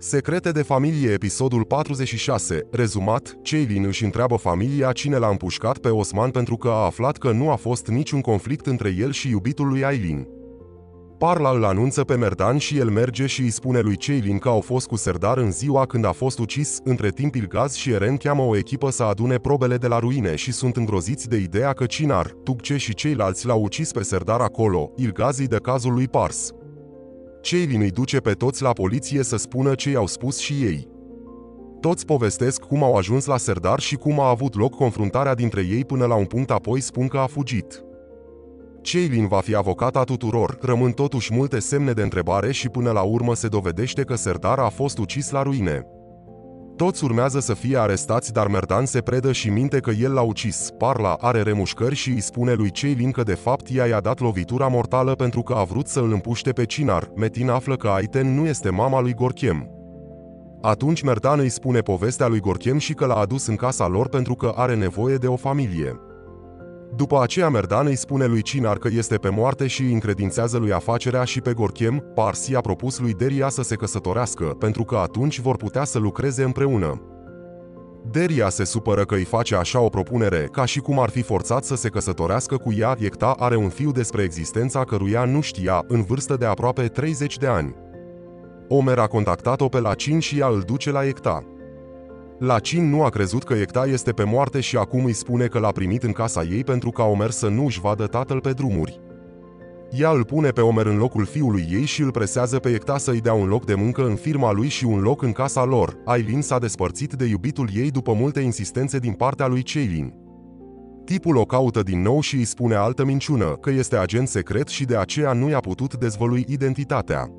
Secrete de familie, episodul 46, rezumat, Ceylin își întreabă familia cine l-a împușcat pe Osman pentru că a aflat că nu a fost niciun conflict între el și iubitul lui Aileen. Parla îl anunță pe Merdan și el merge și îi spune lui Ceylin că au fost cu Serdar în ziua când a fost ucis. Între timp Ilgaz și Eren cheamă o echipă să adune probele de la ruine și sunt îngroziți de ideea că Cinar, Tuğçe și ceilalți l-au ucis pe Serdar acolo. Ilgaz îi dă cazul lui Pars. Ceylin îi duce pe toți la poliție să spună ce i-au spus și ei. Toți povestesc cum au ajuns la Serdar și cum a avut loc confruntarea dintre ei până la un punct, apoi spun că a fugit. Ceylin va fi avocata tuturor, rămân totuși multe semne de întrebare și până la urmă se dovedește că Serdar a fost ucis la ruine. Toți urmează să fie arestați, dar Merdan se predă și minte că el l-a ucis. Parla are remușcări și îi spune lui Ceylin că de fapt ea i-a dat lovitura mortală pentru că a vrut să îl împuște pe Cinar. Metin află că Aiten nu este mama lui Görkem. Atunci Merdan îi spune povestea lui Görkem și că l-a adus în casa lor pentru că are nevoie de o familie. După aceea Merdan îi spune lui Cinar că este pe moarte și îi încredințează lui afacerea și pe Görkem. Pars i-a propus lui Deria să se căsătorească, pentru că atunci vor putea să lucreze împreună. Deria se supără că îi face așa o propunere, ca și cum ar fi forțat să se căsătorească cu ea. Yekta are un fiu despre existența căruia nu știa, în vârstă de aproape 30 de ani. Omer a contactat-o pe Laçin și ea îl duce la Yekta. Laçin nu a crezut că Yekta este pe moarte și acum îi spune că l-a primit în casa ei pentru ca Omer să nu își vadă tatăl pe drumuri. Ea îl pune pe Omer în locul fiului ei și îl presează pe Yekta să-i dea un loc de muncă în firma lui și un loc în casa lor. Aileen s-a despărțit de iubitul ei după multe insistențe din partea lui Ceylin. Tipul o caută din nou și îi spune altă minciună, că este agent secret și de aceea nu i-a putut dezvălui identitatea.